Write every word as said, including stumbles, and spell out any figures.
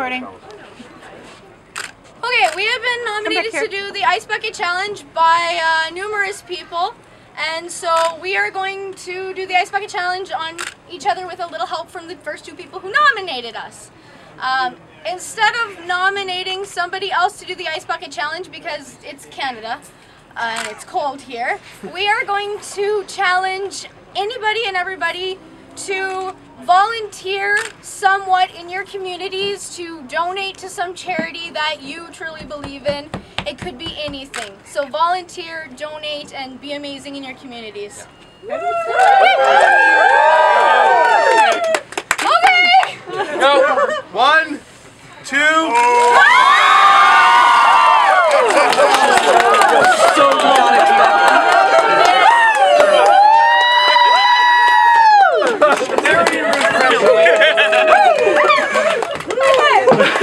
recording. Okay, we have been nominated to do the Ice Bucket Challenge by uh, numerous people, and so we are going to do the Ice Bucket Challenge on each other with a little help from the first two people who nominated us. Um, instead of nominating somebody else to do the Ice Bucket Challenge, because it's Canada uh, and it's cold here, we are going to challenge anybody and everybody to volunteer somewhat in your communities, to donate to some charity that you truly believe in. It could be anything. So volunteer, donate, and be amazing in your communities. Yeah. Okay! Go! One, two... So